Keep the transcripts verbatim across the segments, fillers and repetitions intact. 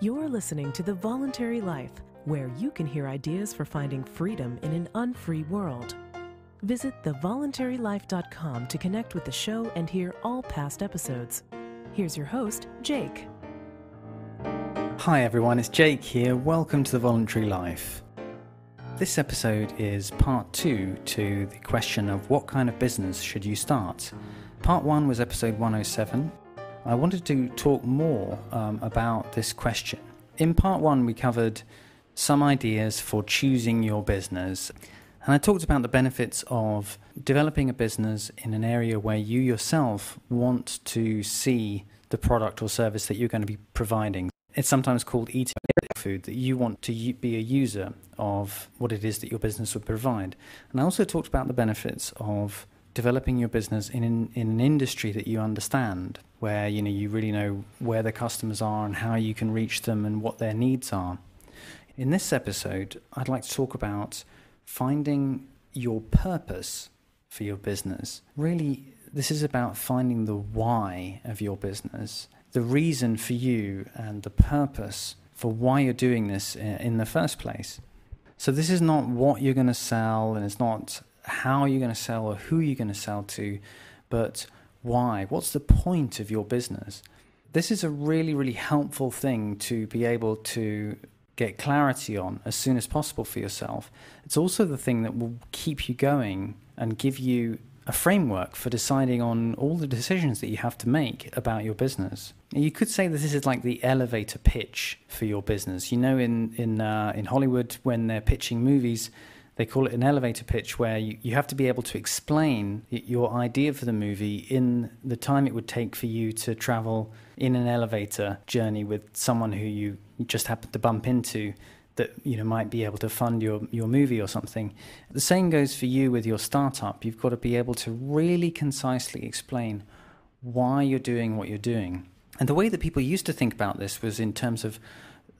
You're listening to The Voluntary Life, where you can hear ideas for finding freedom in an unfree world. Visit the voluntary life dot com to connect with the show and hear all past episodes. Here's your host, Jake. Hi everyone, it's Jake here. Welcome to The Voluntary Life. This episode is part two to the question of what kind of business should you start. Part one was episode one oh seven. I wanted to talk more um, about this question. In part one, we covered some ideas for choosing your business. And I talked about the benefits of developing a business in an area where you yourself want to see the product or service that you're going to be providing. It's sometimes called eating food, that you want to be a user of what it is that your business would provide. And I also talked about the benefits of developing your business in an, in an industry that you understand, where you know you really know where the customers are and how you can reach them and what their needs are. In this episode, I'd like to talk about finding your purpose for your business. Really, this is about finding the why of your business. The reason for you and the purpose for why you're doing this in the first place. So this is not what you're going to sell, and it's not how you're going to sell or who you're going to sell to, but why. What's the point of your business? This is a really, really helpful thing to be able to get clarity on as soon as possible for yourself. It's also the thing that will keep you going and give you a framework for deciding on all the decisions that you have to make about your business. You could say that this is like the elevator pitch for your business. You know, in in uh, in Hollywood, when they're pitching movies, they call it an elevator pitch, where you, you have to be able to explain your idea for the movie in the time it would take for you to travel in an elevator journey with someone who you just happened to bump into, that you know might be able to fund your, your movie or something. The same goes for you with your startup. You've got to be able to really concisely explain why you're doing what you're doing. And the way that people used to think about this was in terms of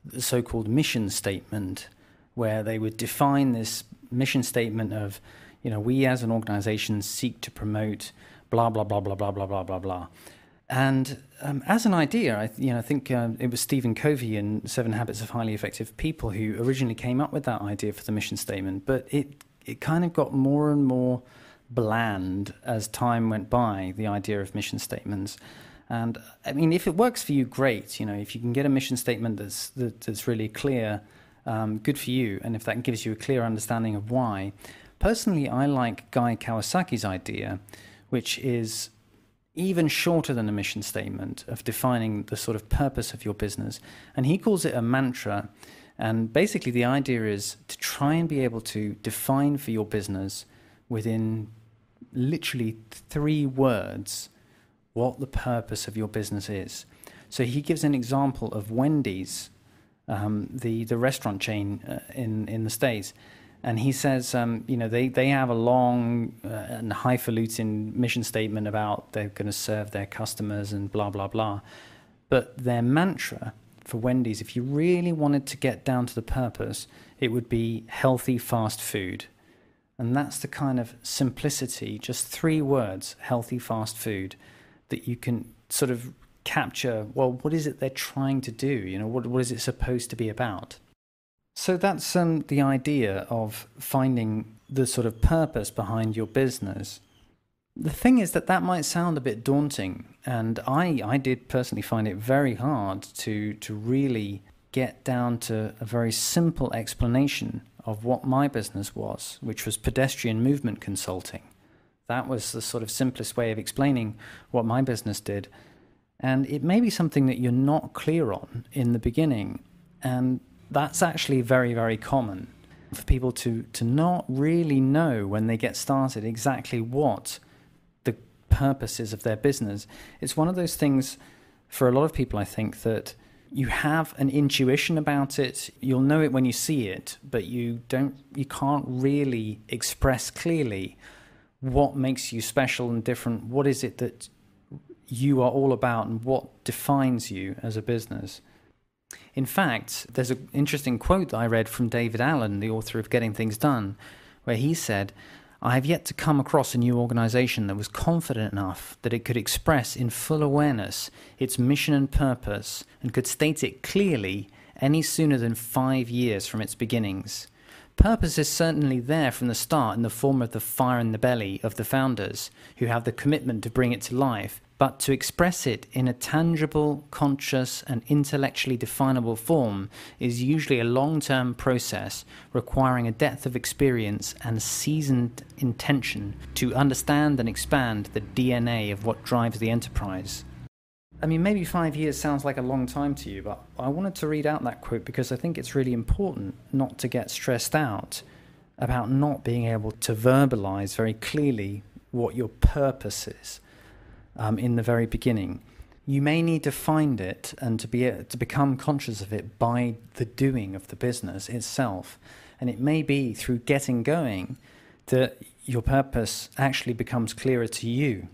the so-called mission statement, where they would define this mission statement of, you know, we as an organization seek to promote blah, blah, blah, blah, blah, blah, blah, blah, blah. And um, as an idea, I th- you know, I think um, it was Stephen Covey in Seven Habits of Highly Effective People who originally came up with that idea for the mission statement. But it it kind of got more and more bland as time went by, the idea of mission statements. And I mean, if it works for you, great. You know, if you can get a mission statement that's that, that's really clear, um, good for you. And if that gives you a clear understanding of why. Personally, I like Guy Kawasaki's idea, which is even shorter than a mission statement, of defining the sort of purpose of your business. And he calls it a mantra. And basically the idea is to try and be able to define for your business within literally three words what the purpose of your business is. So he gives an example of Wendy's, um, the, the restaurant chain uh, in, in the States. And he says, um, you know, they, they have a long uh, and highfalutin mission statement about they're going to serve their customers and blah, blah, blah. But their mantra for Wendy's, if you really wanted to get down to the purpose, it would be healthy fast food. And that's the kind of simplicity, just three words, healthy fast food, that you can sort of capture, well, what is it they're trying to do? You know, what what is it supposed to be about? So that's um, the idea of finding the sort of purpose behind your business. The thing is that that might sound a bit daunting, and I, I did personally find it very hard to, to really get down to a very simple explanation of what my business was, which was pedestrian movement consulting. That was the sort of simplest way of explaining what my business did, and it may be something that you're not clear on in the beginning, and that's actually very, very common for people to, to not really know when they get started exactly what the purpose is of their business. It's one of those things for a lot of people, I think, that you have an intuition about it. You'll know it when you see it, but you don't, you can't really express clearly what makes you special and different. What is it that you are all about and what defines you as a business? In fact, there's an interesting quote that I read from David Allen, the author of Getting Things Done, where he said, I have yet to come across a new organization that was confident enough that it could express in full awareness its mission and purpose and could state it clearly any sooner than five years from its beginnings. Purpose is certainly there from the start in the form of the fire in the belly of the founders, who have the commitment to bring it to life, but to express it in a tangible, conscious, and intellectually definable form is usually a long-term process requiring a depth of experience and seasoned intention to understand and expand the D N A of what drives the enterprise. I mean, maybe five years sounds like a long time to you, but I wanted to read out that quote because I think it's really important not to get stressed out about not being able to verbalize very clearly what your purpose is um, in the very beginning. You may need to find it and to be to become conscious of it by the doing of the business itself. And it may be through getting going that your purpose actually becomes clearer to you.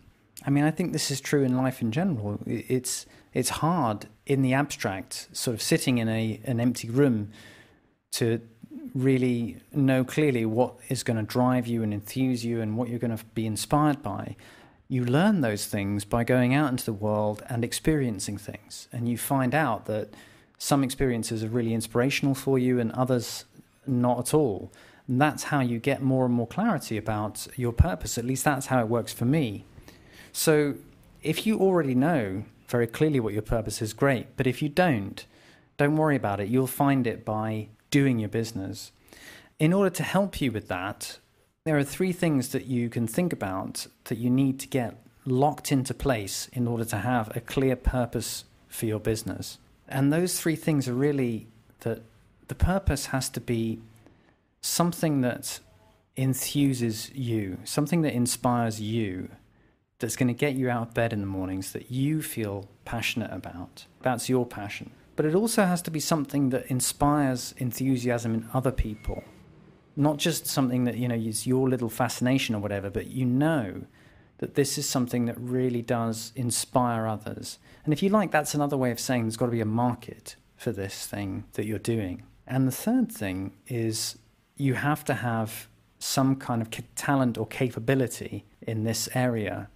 I mean, I think this is true in life in general. It's it's hard in the abstract, sort of sitting in a an empty room, to really know clearly what is going to drive you and enthuse you and what you're going to be inspired by. You learn those things by going out into the world and experiencing things. And you find out that some experiences are really inspirational for you and others not at all. And that's how you get more and more clarity about your purpose. At least that's how it works for me. So if you already know very clearly what your purpose is, great. But if you don't, don't worry about it. You'll find it by doing your business. In order to help you with that, there are three things that you can think about that you need to get locked into place in order to have a clear purpose for your business. And those three things are really that the purpose has to be something that enthuses you, something that inspires you, that's going to get you out of bed in the mornings, that you feel passionate about. That's your passion. But it also has to be something that inspires enthusiasm in other people. Not just something that, you know, is your little fascination or whatever, but you know that this is something that really does inspire others. And if you like, that's another way of saying there's got to be a market for this thing that you're doing. And the third thing is you have to have some kind of talent or capability in this area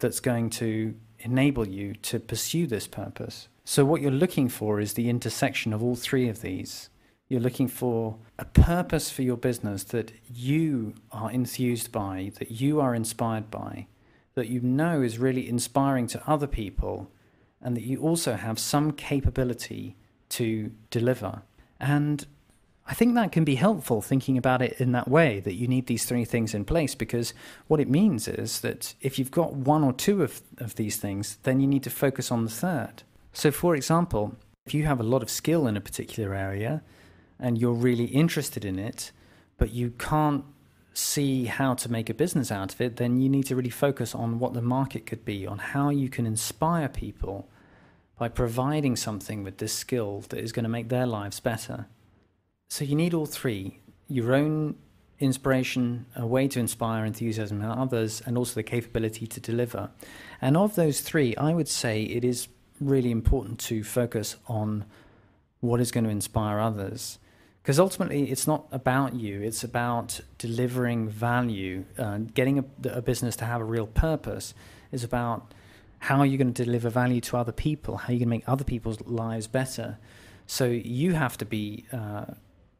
that's going to enable you to pursue this purpose. So what you're looking for is the intersection of all three of these. You're looking for a purpose for your business that you are enthused by, that you are inspired by, that you know is really inspiring to other people, and that you also have some capability to deliver. And I think that can be helpful, thinking about it in that way, that you need these three things in place, because what it means is that if you've got one or two of, of these things, then you need to focus on the third. So for example, if you have a lot of skill in a particular area and you're really interested in it, but you can't see how to make a business out of it, then you need to really focus on what the market could be, on how you can inspire people by providing something with this skill that is going to make their lives better. So you need all three: your own inspiration, a way to inspire enthusiasm in others, and also the capability to deliver. And of those three, I would say it is really important to focus on what is going to inspire others. Because ultimately, it's not about you. It's about delivering value. Uh, getting a, a business to have a real purpose is about how you're going to deliver value to other people, how you can make other people's lives better. So you have to be... Uh,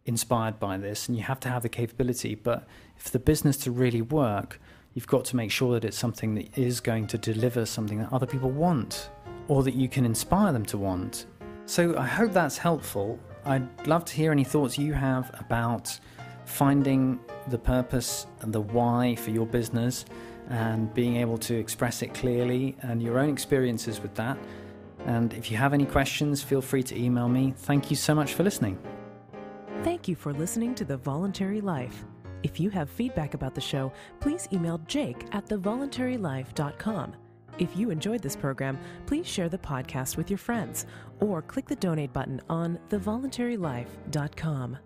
inspired by this, and you have to have the capability. But if the business to really work, you've got to make sure that it's something that is going to deliver something that other people want, or that you can inspire them to want. So I hope that's helpful. I'd love to hear any thoughts you have about finding the purpose and the why for your business, and being able to express it clearly, and your own experiences with that. And if you have any questions, feel free to email me. Thank you so much for listening. Thank you for listening to The Voluntary Life. If you have feedback about the show, please email Jake at the voluntary life dot com. If you enjoyed this program, please share the podcast with your friends or click the donate button on the voluntary life dot com.